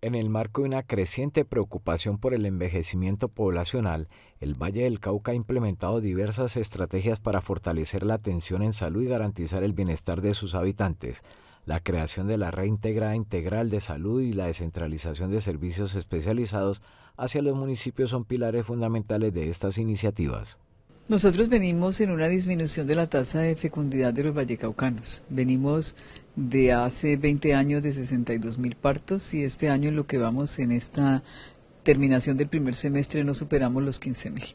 En el marco de una creciente preocupación por el envejecimiento poblacional, el Valle del Cauca ha implementado diversas estrategias para fortalecer la atención en salud y garantizar el bienestar de sus habitantes. La creación de la Red Integrada Integral de Salud y la descentralización de servicios especializados hacia los municipios son pilares fundamentales de estas iniciativas. Nosotros venimos en una disminución de la tasa de fecundidad de los vallecaucanos. Venimos de hace 20 años de 62.000 partos y este año en lo que vamos en esta terminación del primer semestre no superamos los 15.000.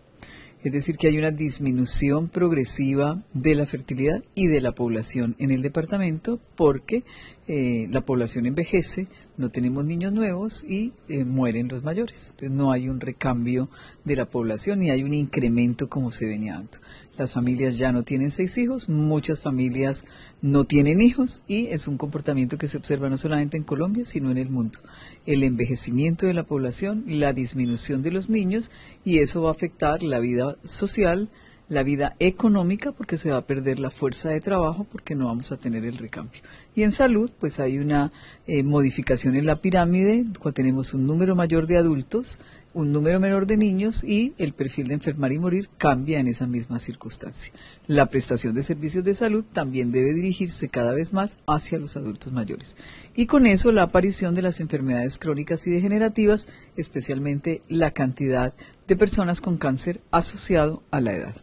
Es decir que hay una disminución progresiva de la fertilidad y de la población en el departamento porque la población envejece, no tenemos niños nuevos y mueren los mayores. Entonces no hay un recambio de la población ni hay un incremento como se venía dando. Las familias ya no tienen 6 hijos, muchas familias no tienen hijos y es un comportamiento que se observa no solamente en Colombia sino en el mundo. El envejecimiento de la población, la disminución de los niños y eso va a afectar la vida social, la vida económica porque se va a perder la fuerza de trabajo porque no vamos a tener el recambio. Y en salud pues hay una modificación en la pirámide, tenemos un número mayor de adultos, un número menor de niños y el perfil de enfermar y morir cambia en esa misma circunstancia. La prestación de servicios de salud también debe dirigirse cada vez más hacia los adultos mayores. Y con eso la aparición de las enfermedades crónicas y degenerativas, especialmente la cantidad de personas con cáncer asociado a la edad.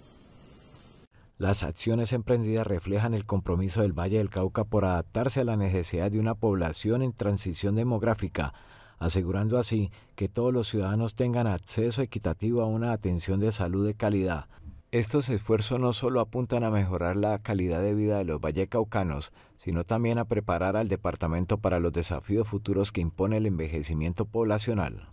Las acciones emprendidas reflejan el compromiso del Valle del Cauca por adaptarse a la necesidad de una población en transición demográfica, asegurando así que todos los ciudadanos tengan acceso equitativo a una atención de salud de calidad. Estos esfuerzos no solo apuntan a mejorar la calidad de vida de los vallecaucanos, sino también a preparar al departamento para los desafíos futuros que impone el envejecimiento poblacional.